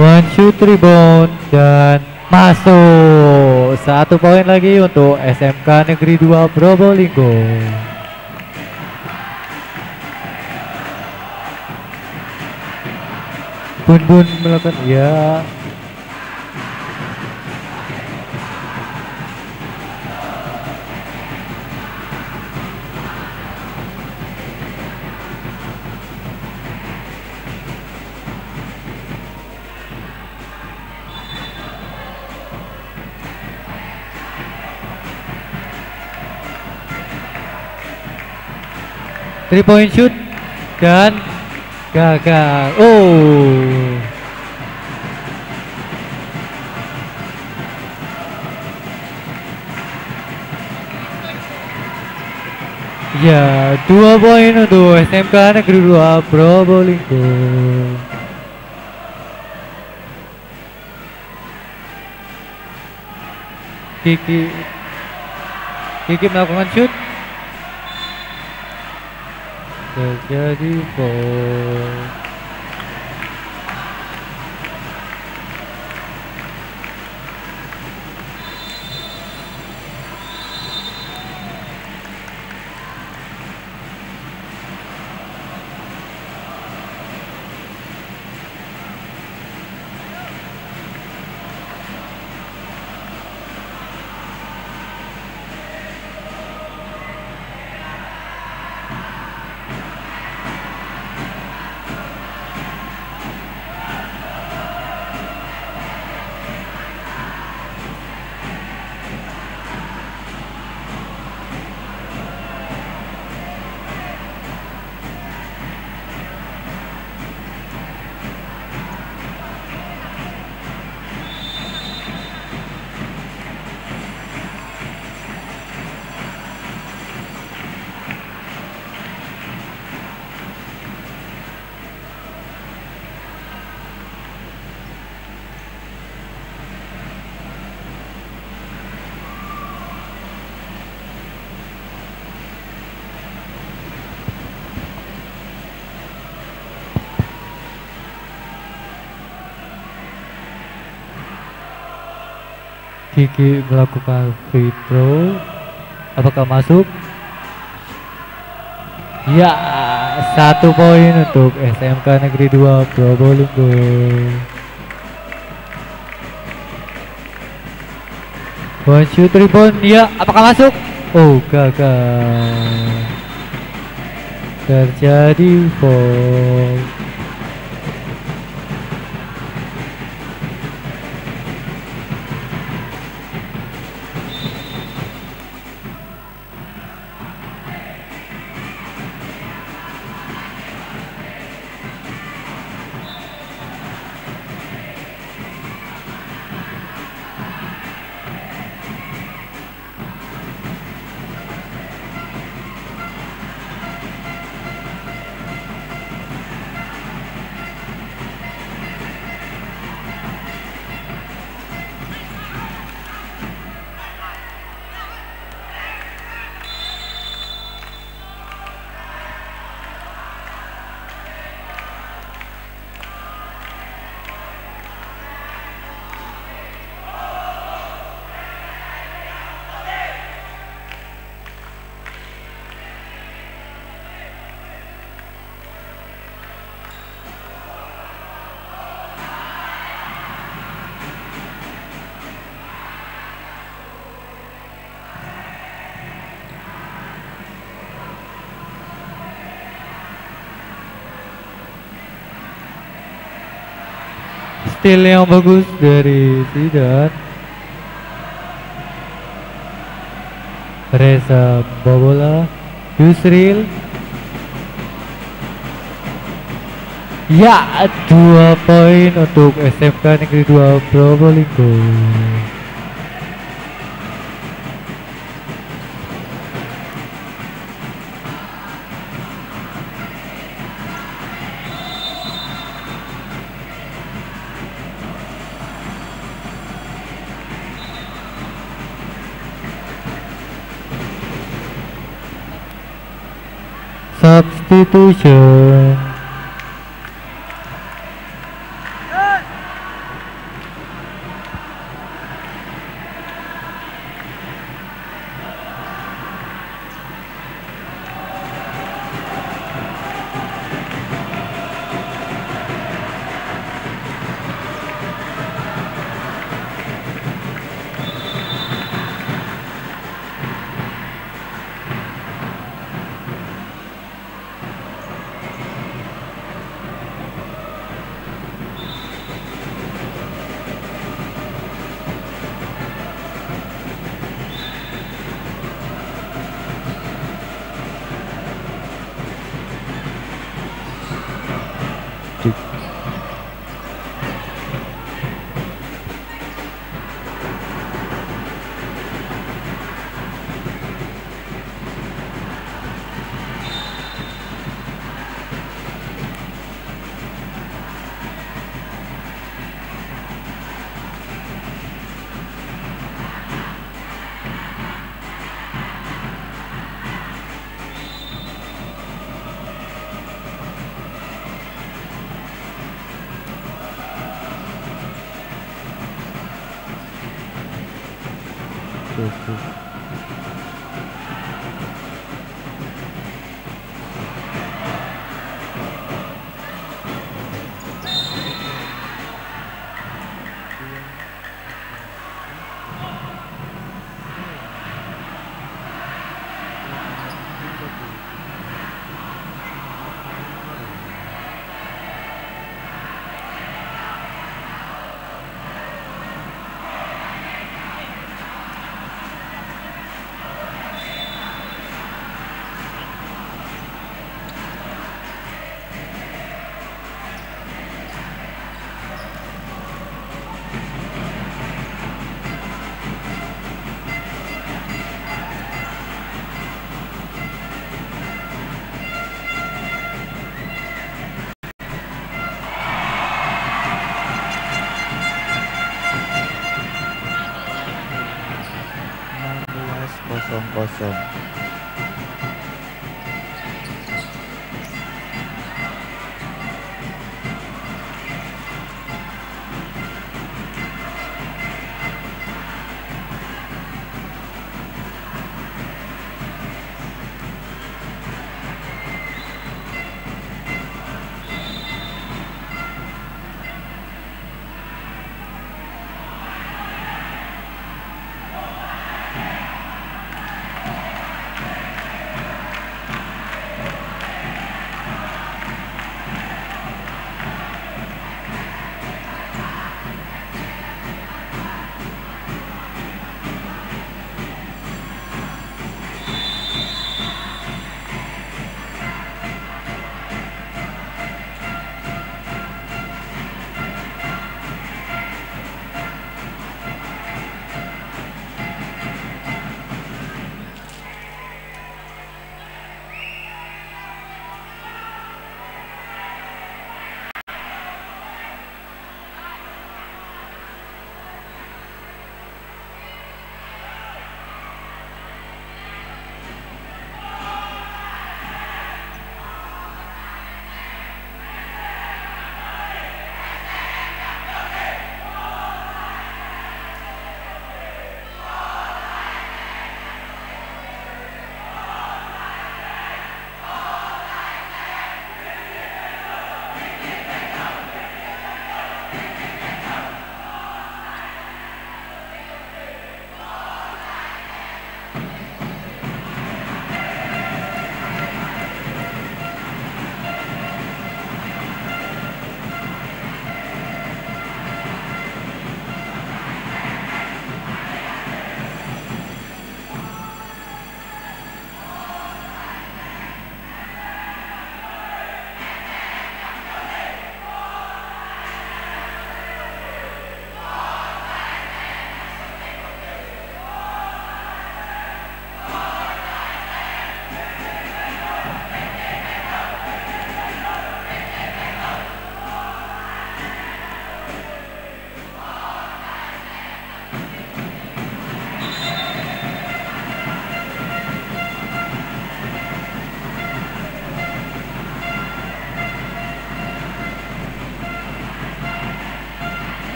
One shoot rebound dan masuk. 1 poin lagi untuk SMK Negeri 2 Probolinggo. Bun-bun melakukan ya. Three point shoot dan gagal. Oh, ya, 2 poin untuk SMK Negeri 2 Probolinggo. Kiki melakukan shoot. Terjadi foul. Kiki melakukan free throw. Apakah masuk? Ya, 1 poin untuk SMK Negeri 2 Probolinggo. One shoot rebound. Ya, apakah masuk? Oh, gagal. Terjadi foul. Steal yang bagus dari Zidan Reza. Bola Yusril. Ya, 2 poin untuk SMK Negeri 2 Probolinggo. Substitution. tuh.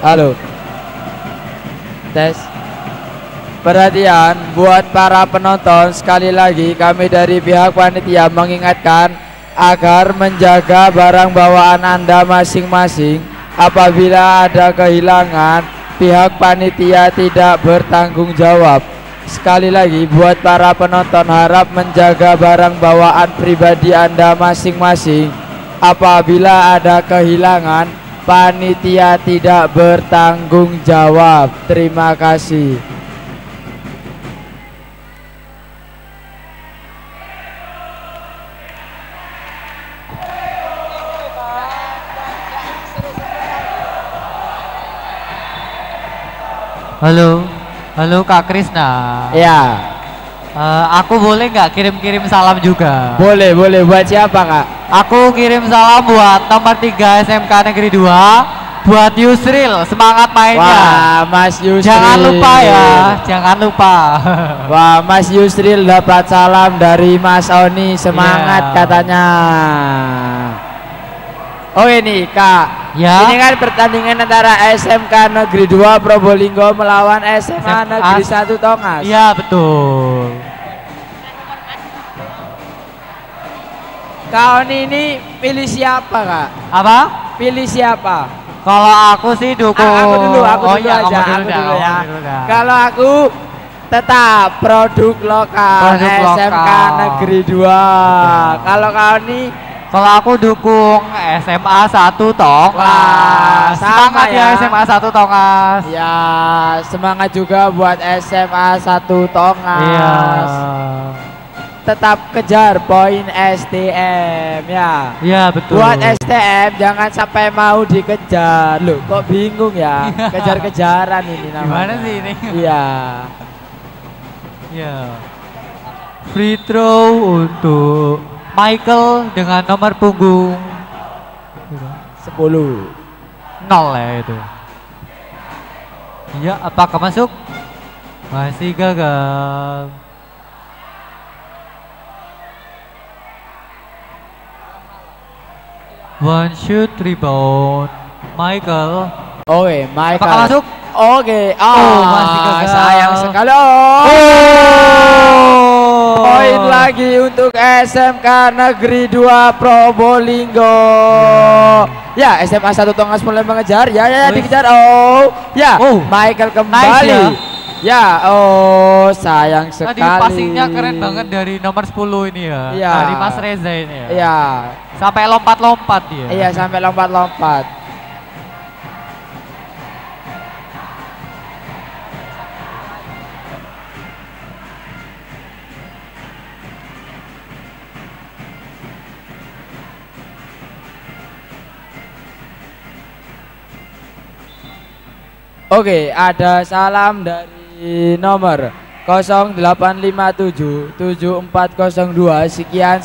Halo. Tes. Perhatian buat para penonton, sekali lagi kami dari pihak panitia mengingatkan agar menjaga barang bawaan Anda masing-masing. Apabila ada kehilangan, pihak panitia tidak bertanggung jawab. Sekali lagi buat para penonton, harap menjaga barang bawaan pribadi Anda masing-masing. Apabila ada kehilangan, panitia tidak bertanggung jawab. Terima kasih. Halo, halo Kak Krisna. Ya. Aku boleh nggak kirim-kirim salam juga? Boleh, boleh. Buat siapa Kak? Aku kirim salam buat nomor 3 SMK Negeri 2, buat Yusril, semangat mainnya. Wah, Mas Yusril. Jangan lupa ya, jangan lupa. Wah, Mas Yusril dapat salam dari Mas Oni, semangat katanya. Oh ini Kak. Ya. Ini kan pertandingan antara SMK Negeri 2 Probolinggo melawan SMA Negeri 1 Tongas. Iya, betul. Kau ini pilih siapa, Kak? Apa? Pilih siapa? Kalau aku sih dukung. Aku dulu aja. Kalau aku tetap produk lokal SMK Negeri 2. Kalau kau ini. Kalau aku dukung SMA 1 Tongas. Semangat ya SMA 1 Tongas. Ya, semangat juga buat SMA 1 Tongas. Iya. Tetap kejar poin STM ya. Iya, betul. Buat STM jangan sampai mau dikejar. Loh, kok bingung ya? Kejar-kejaran ini namanya. Gimana sih ini? Iya. Iya. Free throw untuk Michael dengan nomor punggung 10 0 ya itu. Iya, apakah masuk? Masih gagal. One shoot rebound Michael. Oke, Michael. Apakah masuk? Oke. Oh, masih gagal. Sayang sekali. Oh. Poin lagi untuk SMK Negeri 2 Probolinggo. Ya, SMA 1 Tongas mulai mengejar. Ya, dikejar. Oh, ya. Michael kembali. Nice, ya. Oh, sayang sekali. Tadi passingnya keren banget dari nomor 10 ini ya. Dari Mas Reza ini ya. Iya. Sampai lompat-lompat dia. Iya, sampai lompat-lompat. Oke, ada salam dari nomor 08577402 sekian.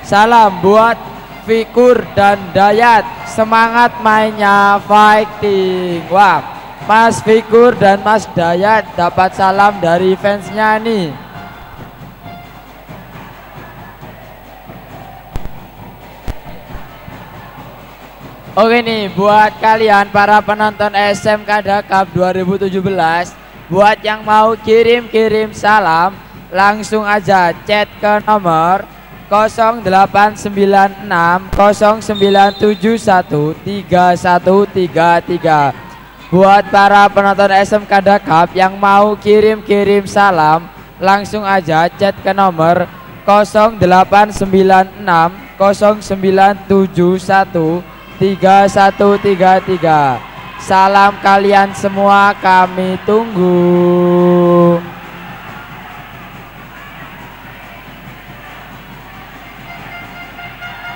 Salam buat Fikur dan Dayat, semangat mainnya fighting. Wah, Mas Fikur dan Mas Dayat dapat salam dari fansnya nih. Oke nih, buat kalian para penonton SMK Dakap 2017, buat yang mau kirim-kirim salam, langsung aja chat ke nomor 0896 0971 3133. Buat para penonton SMK Dakap yang mau kirim-kirim salam, langsung aja chat ke nomor 0896 0971 3133. Salam kalian semua kami tunggu.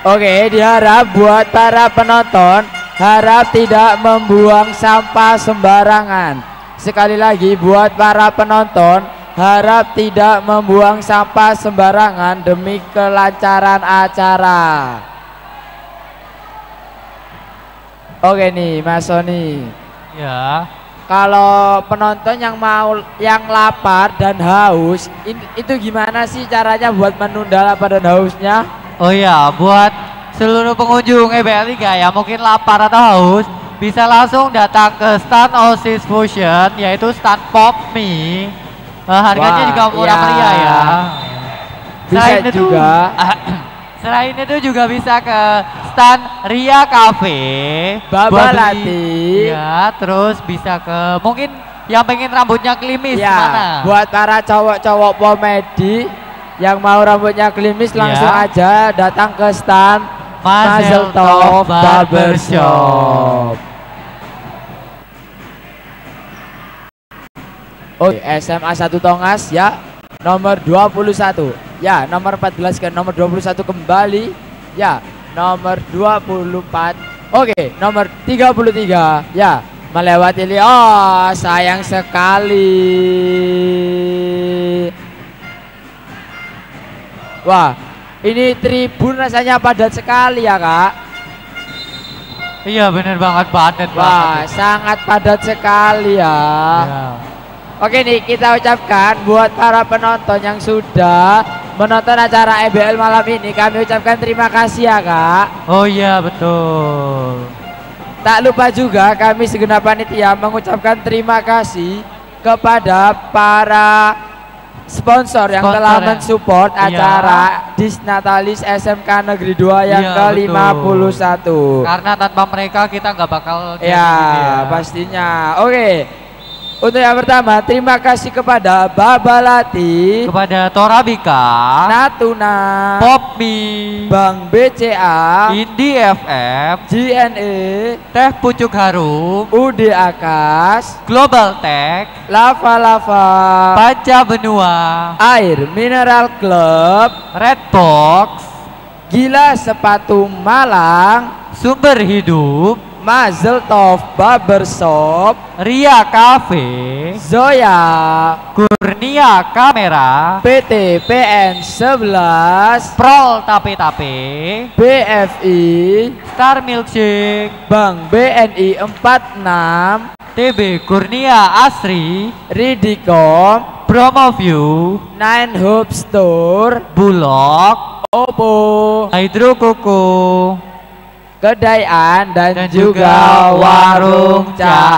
Oke, diharap buat para penonton harap tidak membuang sampah sembarangan. Sekali lagi buat para penonton harap tidak membuang sampah sembarangan demi kelancaran acara. Oke nih Mas Sony. Ya. Kalau penonton yang lapar dan haus, itu gimana sih caranya buat menunda lapar dan hausnya? Oh ya, buat seluruh pengunjung EBL 3 yang mungkin lapar atau haus, bisa langsung datang ke stand Oasis Fusion, yaitu stand Popmi. Harganya juga murah meriah ya. Bisa selain juga itu, selain itu juga bisa ke stand Ria Cafe Babalati. Ya, terus bisa ke mungkin yang pengen rambutnya klimis mana? Buat para cowok-cowok pomedi yang mau rambutnya klimis langsung aja datang ke stand Mazel Tov Barber Shop. Oh, SMA 1 Tongas ya, nomor 21. Ya, nomor 14 ke nomor 21 kembali. Ya, nomor 24. Oke, nomor 33. Ya, melewati Leo, sayang sekali. Wah, ini tribun rasanya padat sekali ya kak. Iya bener banget, padat. Wah, sangat padat sekali ya. Oke nih, kita ucapkan buat para penonton yang sudah menonton acara EBL malam ini, kami ucapkan terima kasih ya kak. Oh iya betul. Tak lupa juga kami segenap panitia mengucapkan terima kasih kepada para sponsor yang telah mensupport acara Disnatalis SMK Negeri 2 yang ke-51. Karena tanpa mereka kita nggak bakal pastinya. Oke. Untuk yang pertama, terima kasih kepada Babalati, kepada Torabika, Natuna, Popmi, Bank BCA, Indiff, GNA, Teh Pucuk Harum, UD Akas, Global Tech, Lava Lava, Panca Benua, Air Mineral Club, Redbox, Gila Sepatu Malang, Sumber Hidup, Mazel Tov Barber Shop, Ria Cafe, Zoya Kurnia Kamera, PT PN11, Prol Tape Tape, BFI Star Milkshake, Bank BNI 46, TB Kurnia Asri, Ridicom, Promo View Nine Hope Store, Bulog, Oppo, Hydro Koko, Kedaian dan juga Warung Cak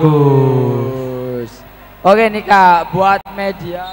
Agus. Oke nih kak, buat media.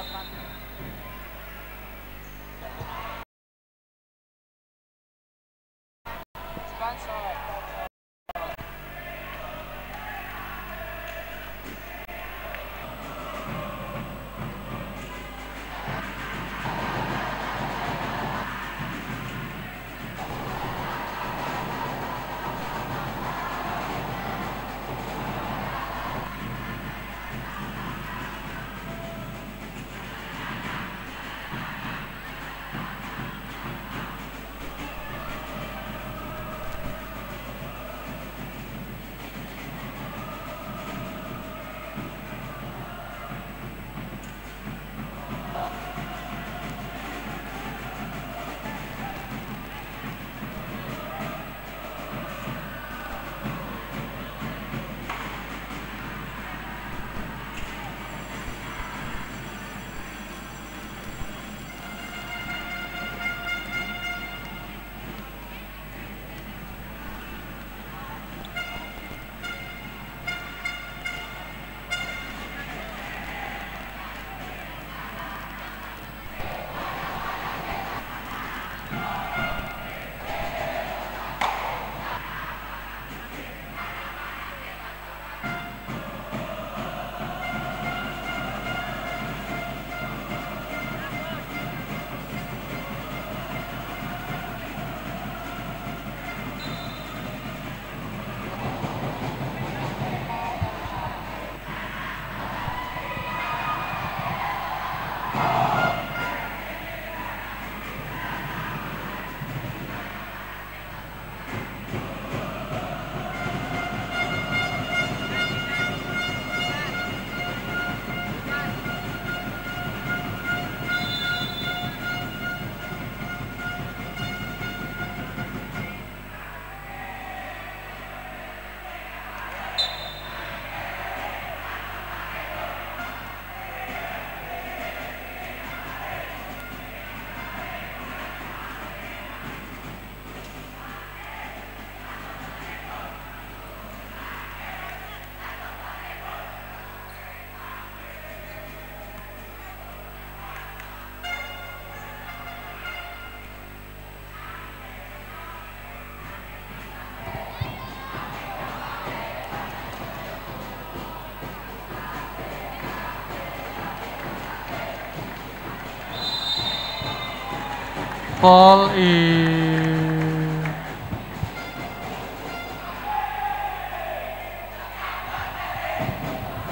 call in.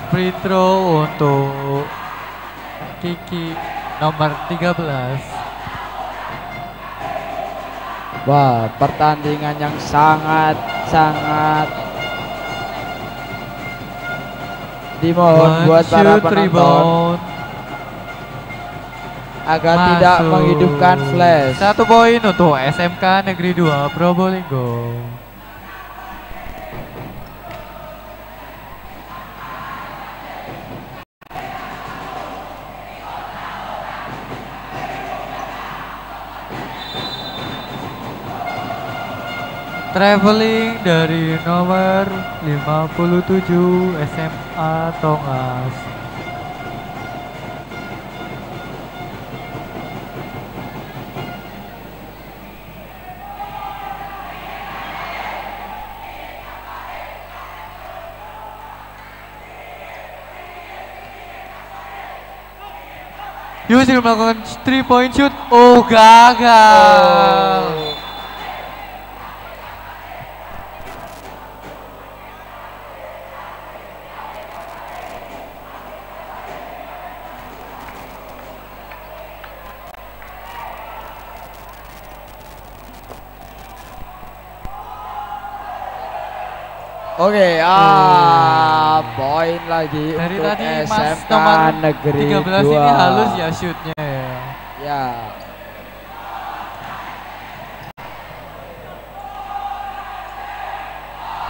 Free throw untuk Kiki nomor 13. Wah, pertandingan yang sangat dimohon buat para penonton agar masuk, tidak menghidupkan flash. 1 poin untuk SMK Negeri 2 Probolinggo. Traveling dari nomor 57 SMA Tongas. Yusril melakukan 3-point shoot. Oh, gagal. Oh. Oke, poin lagi dari untuk tadi SMK Negeri 13 2. Ini halus ya shootnya ya. Ya.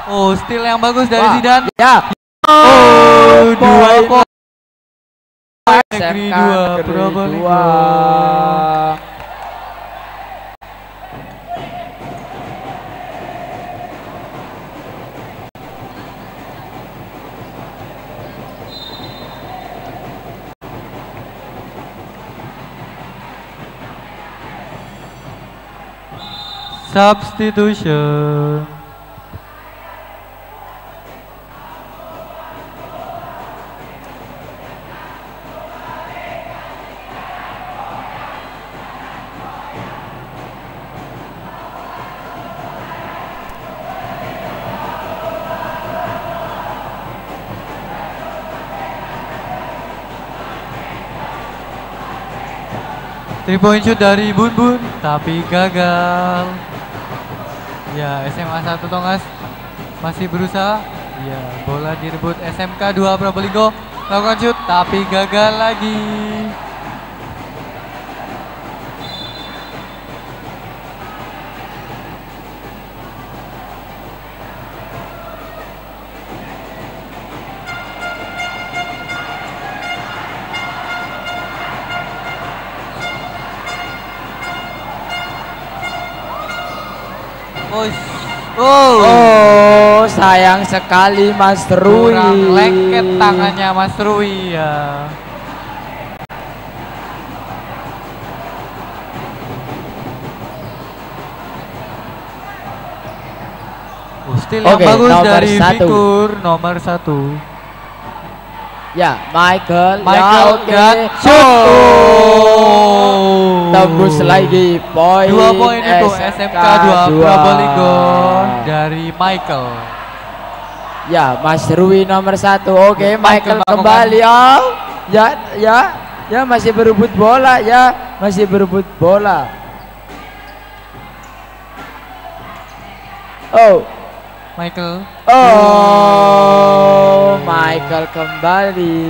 Oh, steal yang bagus dari Zidan. Ya. Oh, 2 poin. Negeri 2 Probolinggo. Substitution. Three point shoot dari Bun Bun tapi gagal. Ya, SMA 1 Tongas masih berusaha. Ya, bola direbut SMK 2 Probolinggo. Lakukan shoot tapi gagal lagi. Oh, sayang sekali Mas Rui. Kurang lengket tangannya Mas Rui ya. Still yang bagus dari Fikur nomor 1. Ya, Michael dan tembus lagi poin. 2 poin untuk SMK 2 Probolinggo dari Michael. Ya, Mas Rui nomor 1. Oke, Michael kembali. Oh, ya masih berebut bola ya, masih berebut bola. Oh, Michael. Oh, Michael kembali.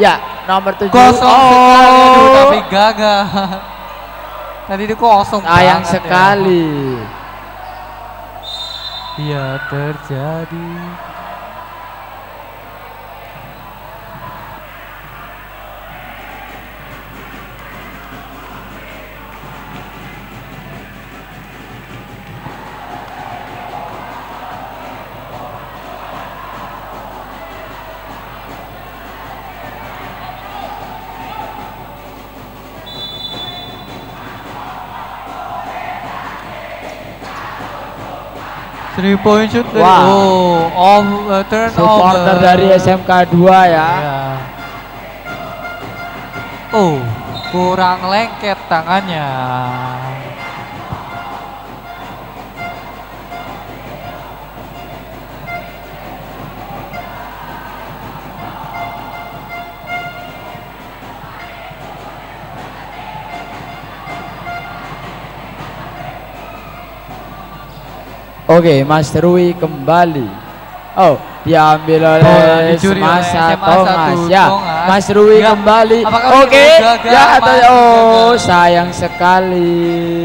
Ya, nomor 7. Kosong sekali, aduh, tapi gagal. Tadi itu kosong. Sayang sekali. Iya, terjadi. 3-point shoot dari, oh, off, turn supporter over dari SMK 2 ya. Yeah. Oh, kurang lengket tangannya. Oke, Mas Rui kembali. Oh, diambil oleh Semasa Thomas ya. Mas Rui ya, kembali. Oke, ya atau oh, sayang sekali.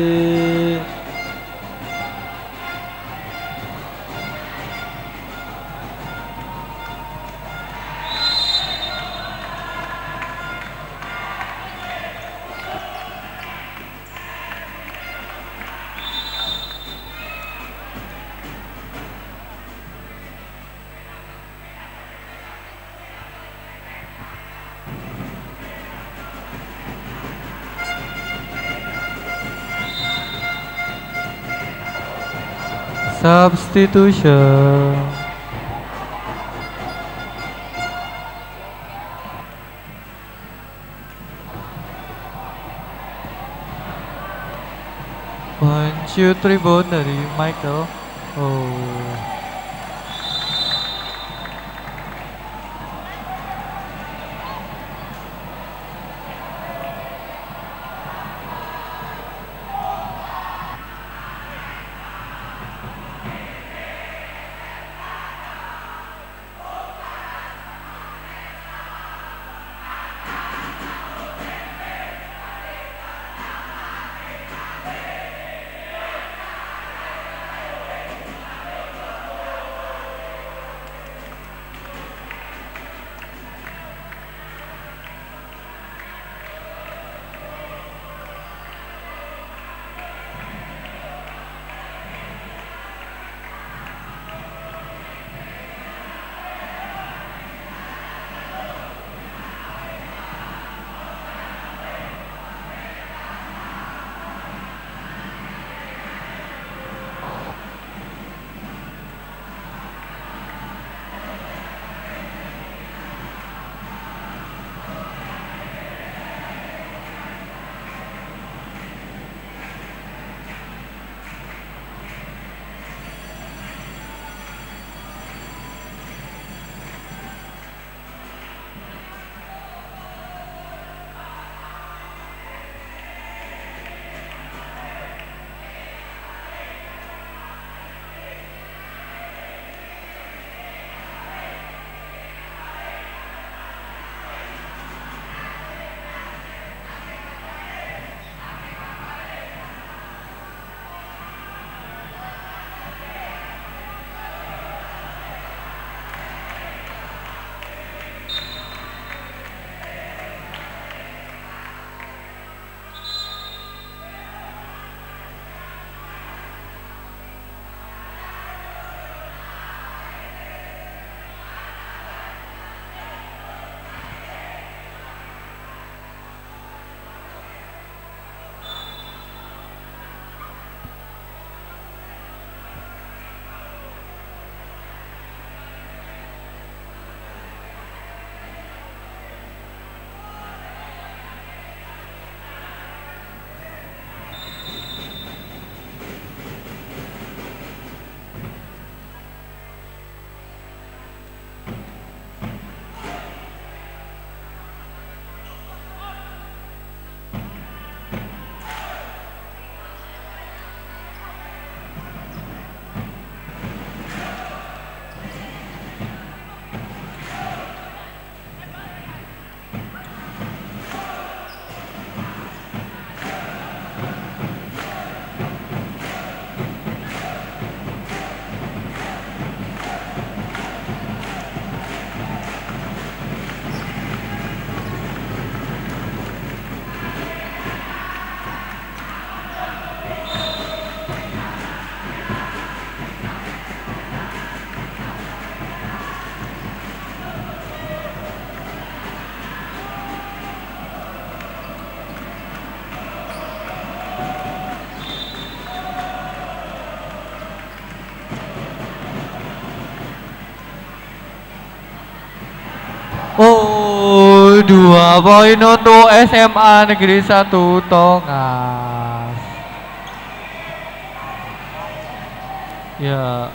Substitution. One, two, three bone dari Michael. Oh. 2 poin untuk SMA Negeri 1 Tongas. Ya.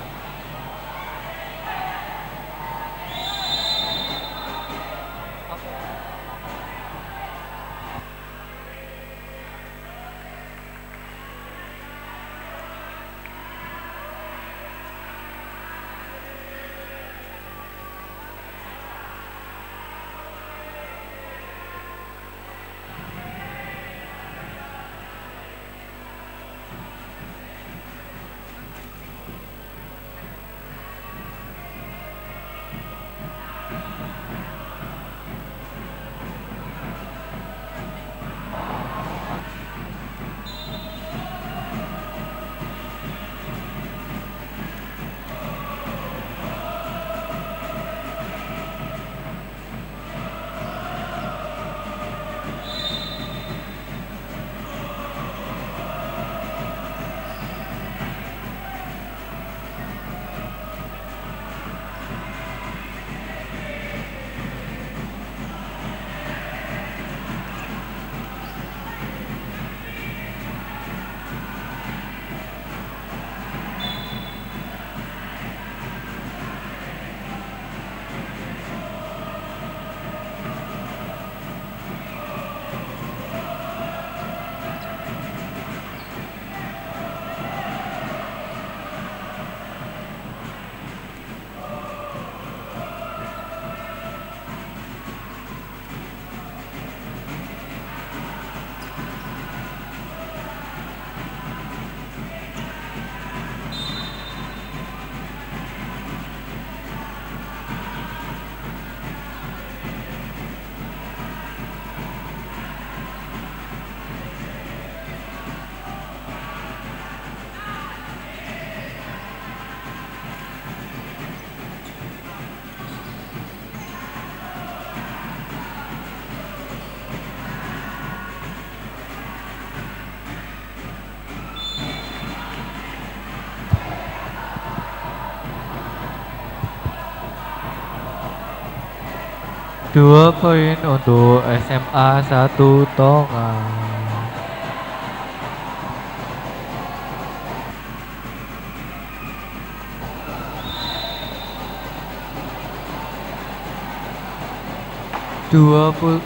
Dua poin untuk SMA 1 Tongas.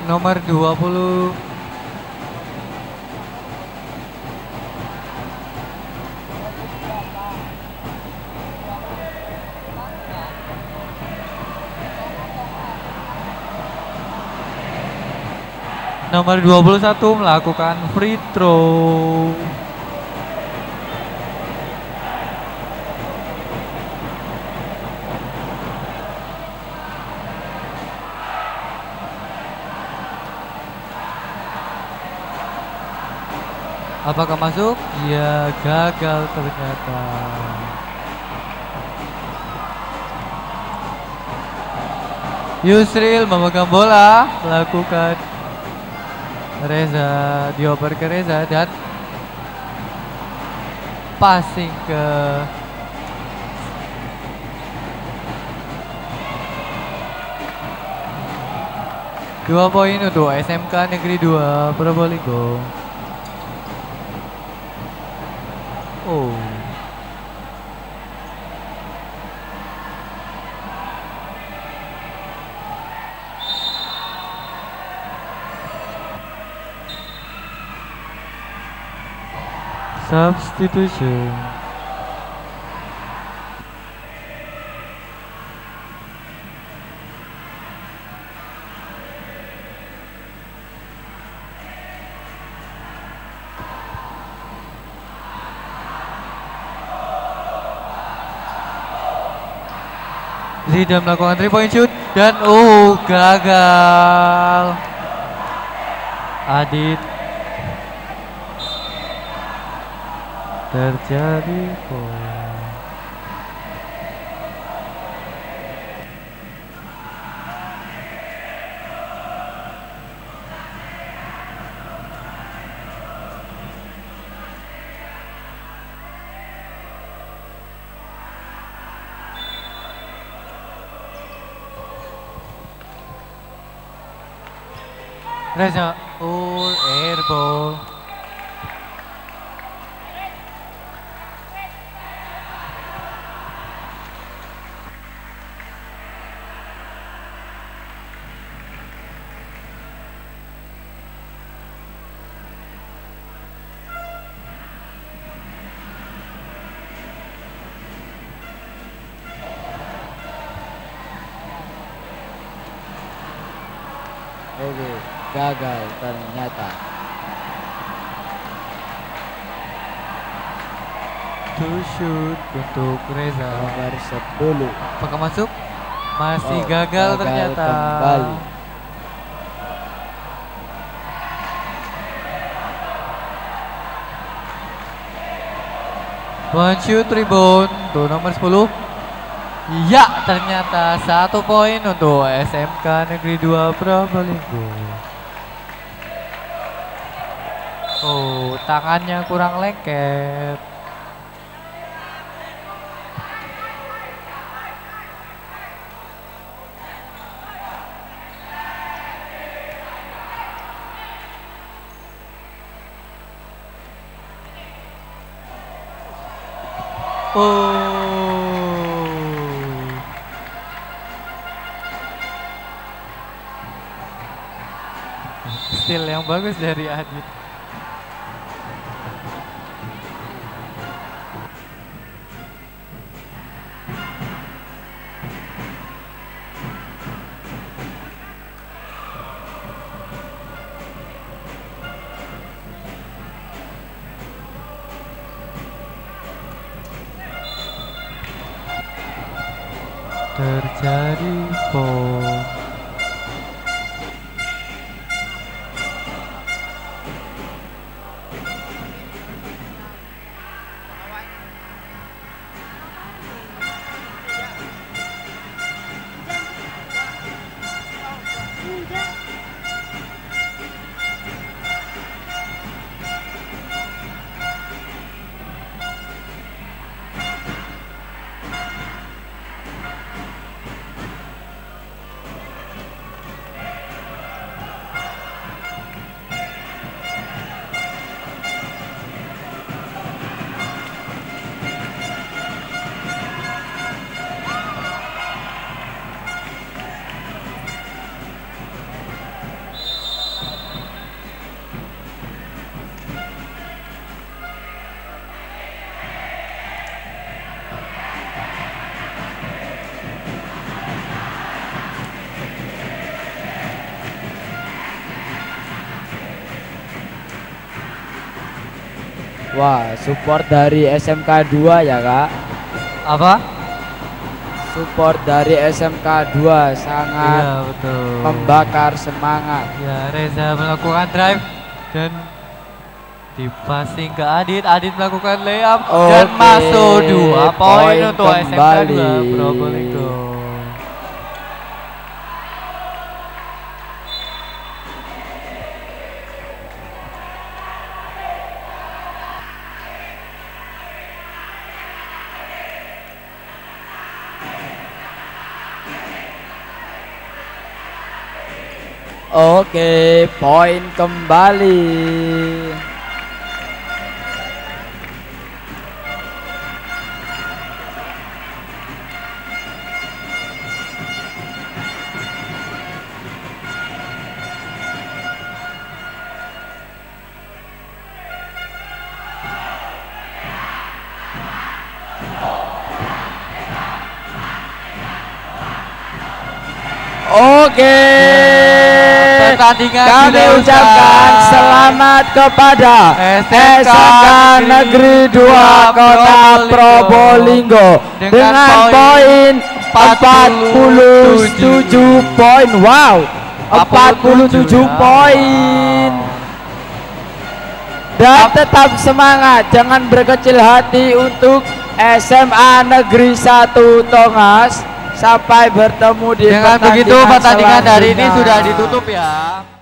Nomor 20. Nomor 21 melakukan free throw. Apakah masuk? Ya, gagal ternyata. Yusril memegang bola, melakukan Reza, dioper ke Reza dan passing ke dua poin untuk SMK Negeri 2 Probolinggo. Oh. Substitution. Zidan melakukan 3-point shoot dan gagal. Adit terjadi poin. Reza Ul Erbo. Gagal ternyata. Two shoot untuk Reza. Nomor 10. Apakah masuk? Masih gagal ternyata. Kembali. One shoot rebound untuk nomor 10. Ya, ternyata 1 poin untuk SMK Negeri 2 Probolinggo. Oh, tangannya kurang lengket. Yang bagus dari Adit. Terjadi foul. Wah, support dari SMK 2 ya kak. Apa? Support dari SMK 2 sangat ya, betul, membakar semangat. Ya, Reza melakukan drive dan dipasing ke Adit. Adit melakukan layup dan masuk 2 poin untuk SMK 2 Probolinggo. Oke, poin kembali. Kami ucapkan selamat kepada SMK Negeri 2 Kota Probolinggo dengan poin 47 poin. Wow, 47 poin. Dan tetap semangat, jangan berkecil hati untuk SMA Negeri 1 Tongas. Sampai bertemu di pertandingan selanjutnya. Dengan begitu pertandingan hari ini sudah ditutup ya.